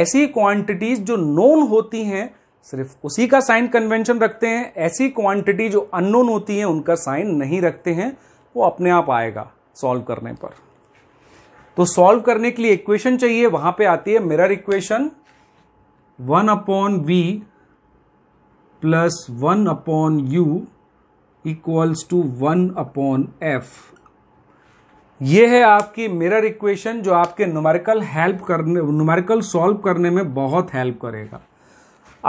ऐसी क्वांटिटीज जो नोन होती हैं सिर्फ उसी का साइन कन्वेंशन रखते हैं। ऐसी क्वांटिटी जो अननोन होती हैं उनका साइन नहीं रखते हैं, वो अपने आप आएगा सॉल्व करने पर। तो सॉल्व करने के लिए इक्वेशन चाहिए, वहां पे आती है mirror equation, one upon v plus one upon u equals to one upon f. ये है आपकी मिरर इक्वेशन, जो आपके न्यूमेरिकल हेल्प करने न्यूमेरिकल सॉल्व करने में बहुत हेल्प करेगा।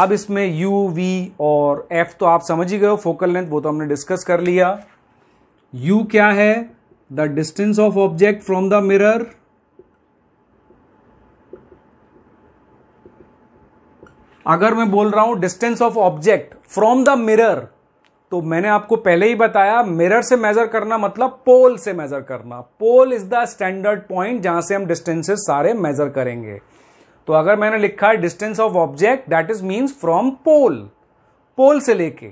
अब इसमें u, v और f तो आप समझ ही गए हो, फोकल लेंथ वो तो हमने डिस्कस कर लिया। u क्या है? The distance of object from the mirror. अगर मैं बोल रहा हूं distance of object from the mirror, तो मैंने आपको पहले ही बताया मिरर से मेजर करना मतलब पोल से मेजर करना। Pole is the standard point जहां से हम डिस्टेंसेस सारे मेजर करेंगे। तो अगर मैंने लिखा है distance of object, that is means from pole, pole से लेके।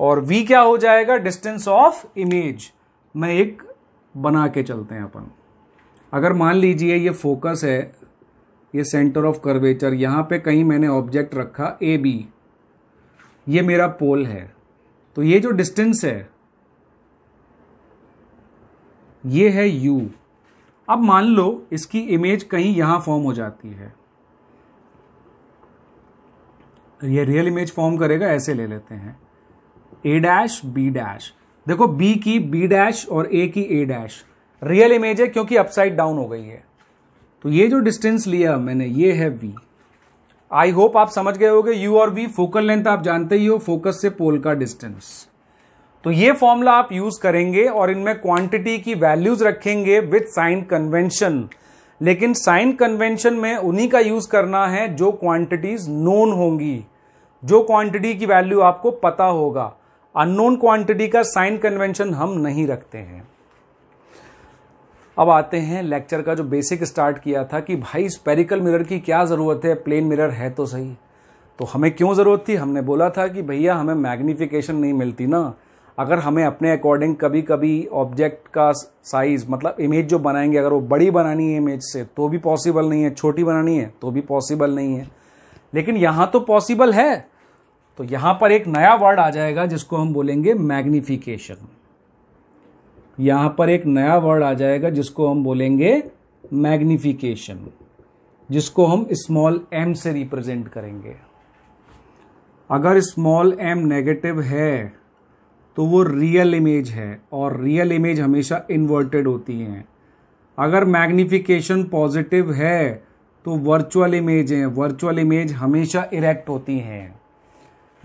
और v क्या हो जाएगा? Distance of image. मैं एक बना के चलते हैं अपन। अगर मान लीजिए ये फोकस है, ये सेंटर ऑफ कर्वेचर, यहाँ पे कहीं मैंने ऑब्जेक्ट रखा ए बी, ये मेरा पोल है। तो ये जो डिस्टेंस है ये है u। अब मान लो इसकी इमेज कहीं यहां फॉर्म हो जाती है, ये रियल इमेज फॉर्म करेगा, ऐसे ले लेते हैं ए डैश बी डैश। देखो बी की बी डैश और ए की ए डैश रियल इमेज है क्योंकि अपसाइड डाउन हो गई है। तो ये जो डिस्टेंस लिया मैंने ये है वी। आई होप आप समझ गए होगे यू और वी। फोकल लेंथ आप जानते ही हो, फोकस से पोल का डिस्टेंस। तो ये फॉर्मूला आप यूज करेंगे और इनमें क्वांटिटी की वैल्यूज रखेंगे विद साइन कन्वेंशन, लेकिन साइन कन्वेंशन में उन्हीं का यूज करना है जो क्वांटिटीज नोन होंगी, जो क्वांटिटी की वैल्यू आपको पता होगा। अननोन क्वांटिटी का साइन कन्वेंशन हम नहीं रखते हैं। अब आते हैं लेक्चर का जो बेसिक स्टार्ट किया था कि भाई स्पेरिकल मिरर की क्या जरूरत है, प्लेन मिरर है तो सही। तो हमें क्यों जरूरत थी, हमने बोला था कि भैया हमें मैग्निफिकेशन नहीं मिलती ना, अगर हमें अपने अकॉर्डिंग कभी कभी ऑब्जेक्ट का साइज, मतलब इमेज जो बनाएंगे अगर वो बड़ी बनानी है इमेज से तो भी पॉसिबल नहीं है, छोटी बनानी है तो भी पॉसिबल नहीं है, लेकिन यहाँ तो पॉसिबल है। तो यहाँ पर एक नया वर्ड आ जाएगा जिसको हम बोलेंगे मैग्निफिकेशन। यहाँ पर एक नया वर्ड आ जाएगा जिसको हम बोलेंगे मैग्निफिकेशन, जिसको हम स्मॉल एम से रिप्रेजेंट करेंगे। अगर स्मॉल एम नेगेटिव है तो वो रियल इमेज है और रियल इमेज हमेशा इन्वर्टेड होती हैं। अगर मैग्निफिकेशन पॉजिटिव है तो वर्चुअल इमेज है, वर्चुअल इमेज हमेशा इरेक्ट होती हैं।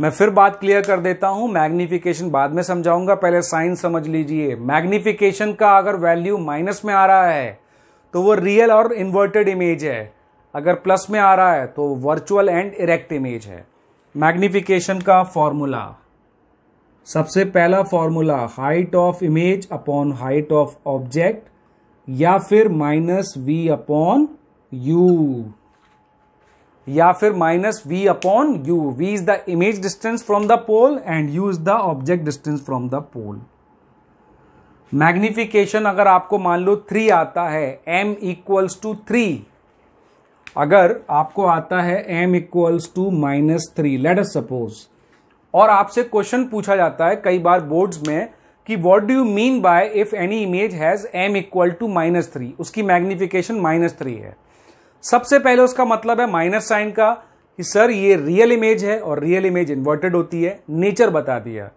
मैं फिर बात क्लियर कर देता हूं, मैग्निफिकेशन बाद में समझाऊंगा, पहले साइन समझ लीजिए। मैग्निफिकेशन का अगर वैल्यू माइनस में आ रहा है तो वो रियल और इन्वर्टेड इमेज है, अगर प्लस में आ रहा है तो वर्चुअल एंड इरेक्ट इमेज है। मैग्निफिकेशन का फॉर्मूला, सबसे पहला formula height of image upon height of object या फिर माइनस वी अपॉन यू, या फिर minus v upon u. V is the image distance from the pole and u is the object distance from the pole. Magnification अगर आपको मान लो three आता है, M equals to three, अगर आपको आता है M equals to minus three let us suppose, और आपसे क्वेश्चन पूछा जाता है कई बार बोर्ड्स में कि what do you mean by if any image has M equal to minus three, उसकी मैग्निफिकेशन माइनस थ्री है। सबसे पहले उसका मतलब है माइनस साइन का कि सर ये रियल इमेज है और रियल इमेज इन्वर्टेड होती है, नेचर बता दिया।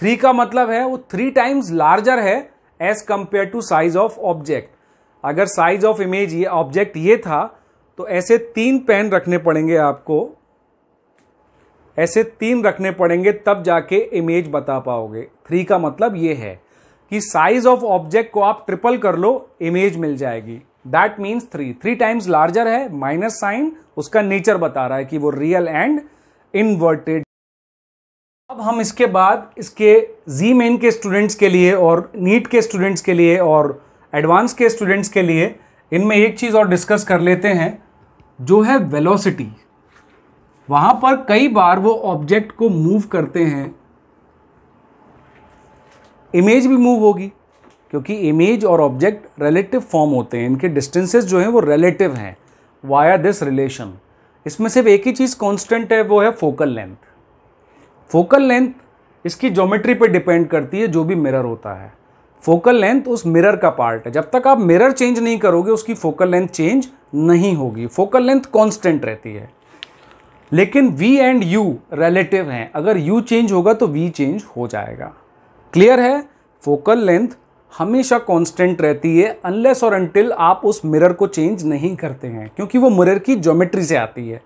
थ्री का मतलब है वो थ्री टाइम्स लार्जर है as compare to size of object. अगर साइज ऑफ इमेज ये ऑब्जेक्ट ये था तो ऐसे तीन पेन रखने पड़ेंगे आपको, ऐसे तीन रखने पड़ेंगे तब जाके इमेज बता पाओगे। थ्री का मतलब ये है कि साइज ऑफ ऑब्जेक्ट को आप ट्रिपल कर लो, इमेज मिल जाएगी। That means three, three times larger है, माइनस साइन, उसका नेचर बता रहा है कि वो रियल एंड इन्वर्टेड। अब हम इसके बाद इसके जी मेन के स्टूडेंट्स के लिए और नीट के स्टूडेंट्स के लिए और एडवांस के स्टूडेंट्स के लिए इनमें एक चीज़ और डिस्कस कर लेते हैं जो है वेलोसिटी। वहां पर कई बार वो ऑब्जेक्ट को मूव करते हैं, इमेज भी मूव होगी क्योंकि इमेज और ऑब्जेक्ट रिलेटिव फॉर्म होते हैं, इनके डिस्टेंसेस जो हैं वो रिलेटिव हैं वाया दिस रिलेशन। इसमें सिर्फ एक ही चीज़ कांस्टेंट है, वो है फोकल लेंथ। फोकल लेंथ इसकी ज्योमेट्री पे डिपेंड करती है, जो भी मिरर होता है फोकल लेंथ उस मिरर का पार्ट है। जब तक आप मिरर चेंज नहीं करोगे उसकी फोकल लेंथ चेंज नहीं होगी, फोकल लेंथ कॉन्स्टेंट रहती है। लेकिन v एंड u रिलेटिव हैं, अगर u चेंज होगा तो v चेंज हो जाएगा। क्लियर है, फोकल लेंथ हमेशा कांस्टेंट रहती है अनलेस और अनटिल आप उस मिरर को चेंज नहीं करते हैं, क्योंकि वो मिरर की ज्योमेट्री से आती है।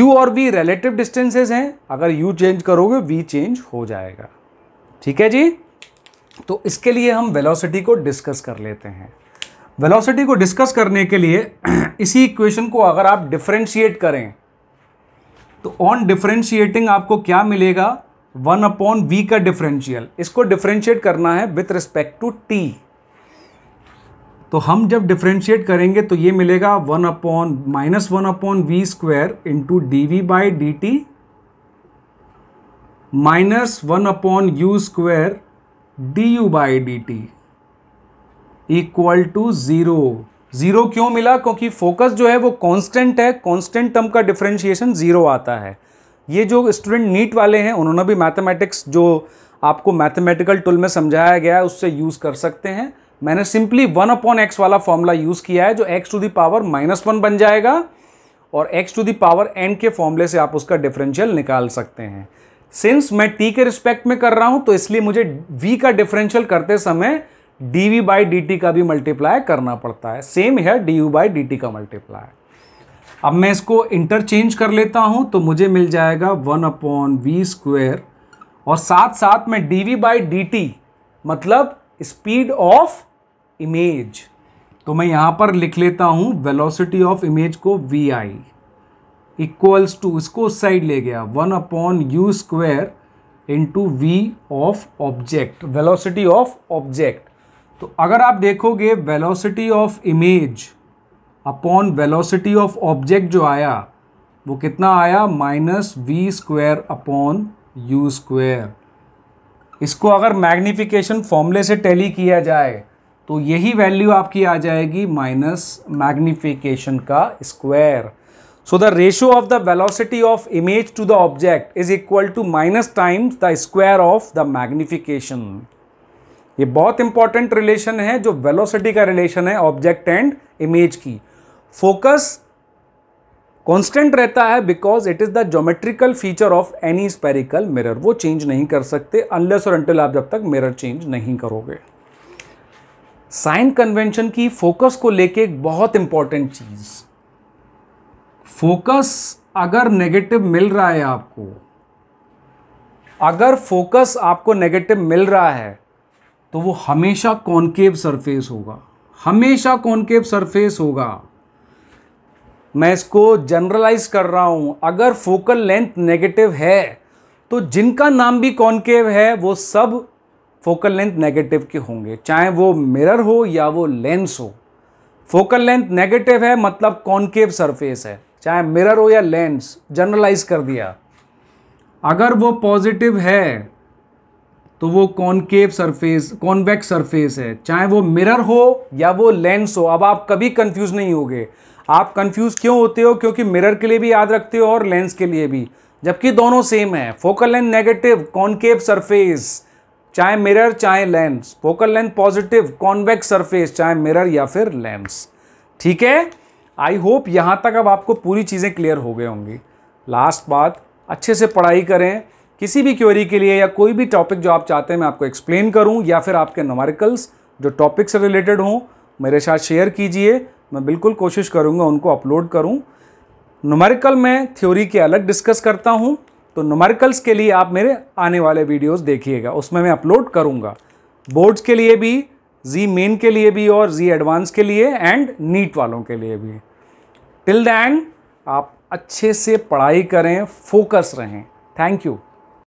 u और v रिलेटिव डिस्टेंसेस हैं, अगर u चेंज करोगे v चेंज हो जाएगा। ठीक है जी, तो इसके लिए हम वेलोसिटी को डिस्कस कर लेते हैं। वेलोसिटी को डिस्कस करने के लिए इसी इक्वेशन को अगर आप डिफ्रेंशिएट करें तो ऑन डिफरेंशिएटिंग आपको क्या मिलेगा, वन अपॉन वी का डिफरेंशियल। इसको डिफरेंशिएट करना है विथ रिस्पेक्ट टू टी। तो हम जब डिफरेंशिएट करेंगे तो ये मिलेगा one upon minus one upon v square into d v by d t minus one upon u square d u by d t equal to zero. Zero क्यों मिला, क्योंकि फोकस जो है वो कांस्टेंट है, कांस्टेंट टर्म का differentiation zero आता है। ये जो स्टूडेंट नीट वाले हैं उन्होंने भी मैथमेटिक्स जो आपको मैथमेटिकल टूल में समझाया गया है उससे यूज़ कर सकते हैं। मैंने सिंपली वन अपॉन एक्स वाला फॉर्मूला यूज़ किया है, जो x to the power minus one बन जाएगा और x to the power n के फॉर्मूले से आप उसका डिफरेंशियल निकाल सकते हैं। सिंस मैं टी के रिस्पेक्ट में कर रहा हूं तो इसलिए मुझे वी का डिफरेंशियल करते समय d v by d t का भी मल्टीप्लाई करना पड़ता है। सेम है d u by d t का मल्टीप्लाई। अब मैं इसको इंटरचेंज कर लेता हूं तो मुझे मिल जाएगा वन अपॉन वी स्क्वेयर और साथ साथ में d v by d t मतलब स्पीड ऑफ इमेज, तो मैं यहाँ पर लिख लेता हूँ वेलोसिटी ऑफ इमेज को वी आई इक्वल्स टू, इसको उस साइड ले गया, one upon u square into we of object, velocity of object. तो अगर आप देखोगे velocity of image upon velocity of object जो आया वो कितना आया, minus v square upon u square. इसको अगर मैग्निफिकेशन फॉर्मूले से टैली किया जाए तो यही वैल्यू आपकी आ जाएगी माइनस मैग्निफिकेशन का square. So the ratio of the velocity of image to the object is equal to minus times the square of the magnification. ये बहुत इंपॉर्टेंट रिलेशन है जो वेलोसिटी का रिलेशन है ऑब्जेक्ट एंड इमेज की। Focus constant रहता है because it is the geometrical feature of any spherical mirror. वो चेंज नहीं कर सकते अनलेस और अंटिल आप जब तक मिरर चेंज नहीं करोगे। साइन कन्वेंशन की फोकस को लेके एक बहुत इंपॉर्टेंट चीज, फोकस अगर नेगेटिव मिल रहा है आपको, अगर फोकस आपको नेगेटिव मिल रहा है तो वो हमेशा कॉन्केव सरफेस होगा, हमेशा कॉन्केव सरफेस होगा। मैं इसको जनरलाइज कर रहा हूं, अगर फोकल लेंथ नेगेटिव है तो जिनका नाम भी कॉन्केव है वो सब फोकल लेंथ नेगेटिव के होंगे, चाहे वो मिरर हो या वो लेंस हो। फोकल लेंथ नेगेटिव है मतलब कॉन्केव सरफेस है, चाहे मिरर हो या लेंस, जनरलाइज कर दिया। अगर वो पॉजिटिव है तो वो कॉन्केव सरफेस, कॉन्वेक्स सरफेस है, चाहे वो मिरर हो या वो लेंस हो। अब आप कभी कंफ्यूज नहीं होगे। आप कंफ्यूज क्यों होते हो, क्योंकि मिरर के लिए भी याद रखते हो और लेंस के लिए भी, जबकि दोनों सेम है। Focal length negative concave surface चाहे मिरर चाहे lens, focal length positive convex surface चाहे मिरर या फिर लेंस। ठीक है, आई होप यहाँ तक अब आपको पूरी चीज़ें क्लियर हो गई होंगी। लास्ट बात, अच्छे से पढ़ाई करें। किसी भी क्वेरी के लिए या कोई भी टॉपिक जो आप चाहते हैं मैं आपको एक्सप्लेन करूं या फिर आपके न्यूमेरिकल्स जो टॉपिक से रिलेटेड हों मेरे साथ शेयर कीजिए, मैं बिल्कुल कोशिश करूँगा उनको अपलोड करूँ। न्यूमेरिकल मैं थ्योरी के अलग डिस्कस करता हूँ, तो न्यूमेरिकल्स के लिए आप मेरे आने वाले वीडियोस देखिएगा, उसमें मैं अपलोड करूँगा। बोर्ड्स के लिए भी, जी मेन के लिए भी और जी एडवांस के लिए एंड नीट वालों के लिए भी। टिल दैन आप अच्छे से पढ़ाई करें, फोकस रहें। Thank you.